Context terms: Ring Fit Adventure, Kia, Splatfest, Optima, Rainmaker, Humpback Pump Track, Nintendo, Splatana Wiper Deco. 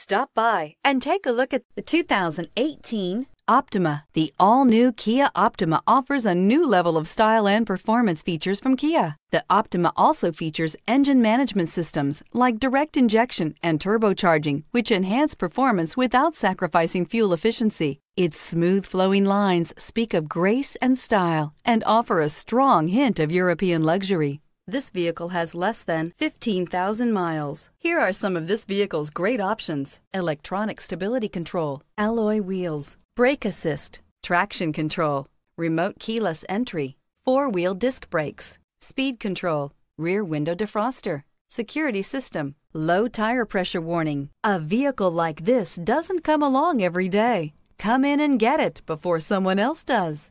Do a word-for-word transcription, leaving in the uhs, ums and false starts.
Stop by and take a look at the two thousand eighteen Optima. The all-new Kia Optima offers a new level of style and performance features from Kia. The Optima also features engine management systems like direct injection and turbocharging, which enhance performance without sacrificing fuel efficiency. Its smooth flowing lines speak of grace and style and offer a strong hint of European luxury. This vehicle has less than fifteen thousand miles. Here are some of this vehicle's great options: electronic stability control, alloy wheels, brake assist, traction control, remote keyless entry, four-wheel disc brakes, speed control, rear window defroster, security system, low tire pressure warning. A vehicle like this doesn't come along every day. Come in and get it before someone else does.